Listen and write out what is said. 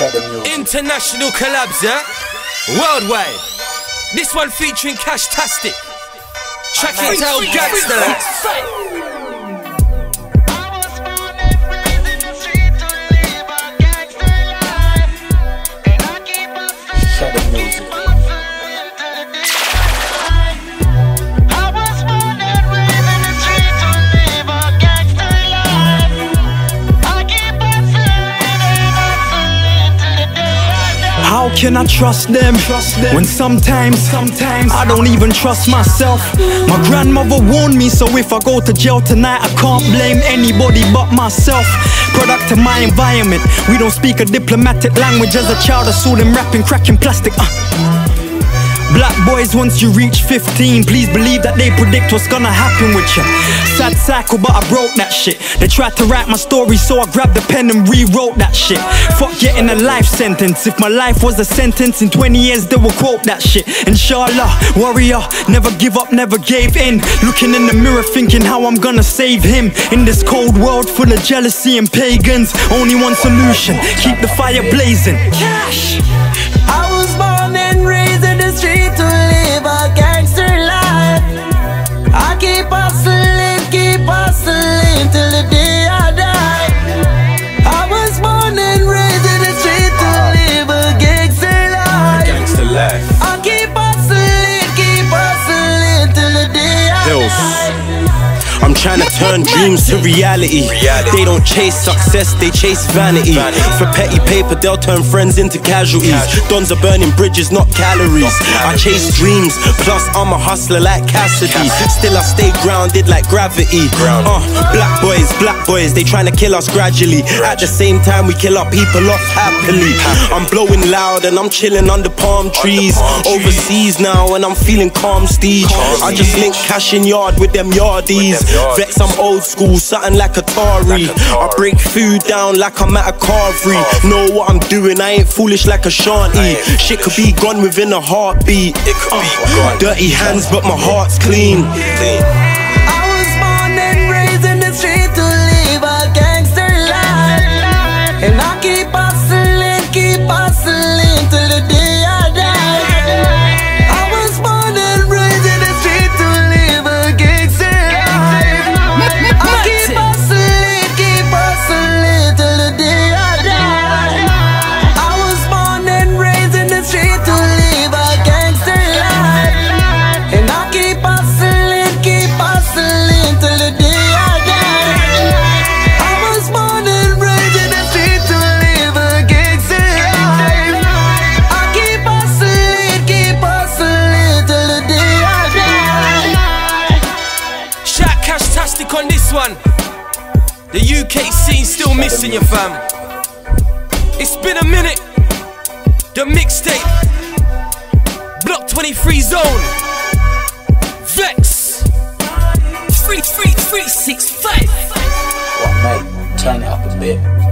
International collabs, yeah? Worldwide. This one featuring Cash Tastic. Check it out, gangsta. How can I trust them? When sometimes I don't even trust myself. My grandmother warned me, so if I go to jail tonight, I can't blame anybody but myself. Product of my environment, we don't speak a diplomatic language. As a child I saw them rapping, cracking plastic. Black boys, once you reach 15, please believe that they predict what's gonna happen with you. Sad cycle, but I broke that shit. They tried to write my story, so I grabbed the pen and rewrote that shit. Fuck getting a life sentence. If my life was a sentence, in 20 years they will quote that shit. Inshallah, warrior, never give up, never gave in. Looking in the mirror thinking how I'm gonna save him. In this cold world full of jealousy and pagans, only one solution, keep the fire blazing. Cash! I was born and raised in the street to live a gangster life. I keep hustling till the day I die. I was born and raised in the street to live a gangster life. I keep hustling till the day I die. I'm trying to turn dreams to reality. They don't chase success, they chase vanity. For petty paper, they'll turn friends into casualties. Dons are burning bridges, not calories. I chase dreams, plus I'm a hustler like Cassidy. Still I stay grounded like gravity. Black boys, they trying to kill us gradually. At the same time we kill our people off happily. I'm blowing loud and I'm chilling under palm trees. Overseas now and I'm feeling calm, Steej. I just link cash in yard with them yardies. Vex, I'm old school, something like Atari. I break food down like I'm at a carvery. Know what I'm doing, I ain't foolish like a shanty. Shit could be gone within a heartbeat. It could be gone. Dirty hands but my heart's clean. I was born and raised in the street to live a gangster life. And I keep hustling till the day I die. I was born and raised in the street to live a gangster life. I keep hustling till the day I die. I was born and raised in the street to live a gangster life. And I keep hustling till the day I die. I was born and raised in the street to live a gangster life. I keep hustling till the day I die. Shout Cash Tastic on this one. The UK scene still missing you, fam. It's been a minute. The mixtape, Block 23 zone, Vex. 33365. Well, mate, turn it up a bit.